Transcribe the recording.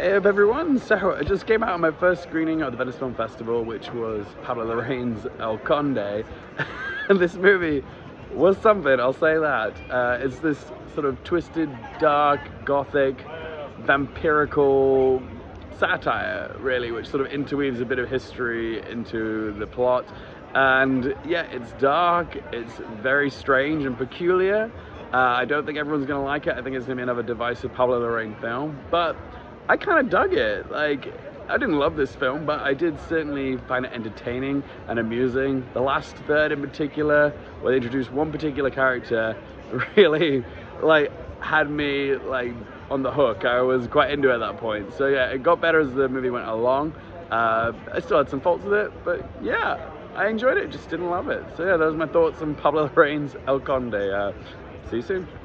Hey up everyone, so I just came out on my first screening of the Venice Film Festival, which was Pablo Larraín's El Conde. And this movie was something, I'll say that. It's this sort of twisted, dark, gothic, vampirical satire, really, which sort of interweaves a bit of history into the plot. And yeah, it's dark, it's very strange and peculiar. I don't think everyone's gonna like it. I think it's gonna be another divisive Pablo Larraín film, but I kind of dug it. Like, I didn't love this film, but I did certainly find it entertaining and amusing. The last third in particular, where they introduced one particular character, really like had me like on the hook. I was quite into it at that point. So yeah, it got better as the movie went along. I still had some faults with it, but yeah, I enjoyed it, just didn't love it. So yeah, those are my thoughts on Pablo Larraín's El Conde. See you soon.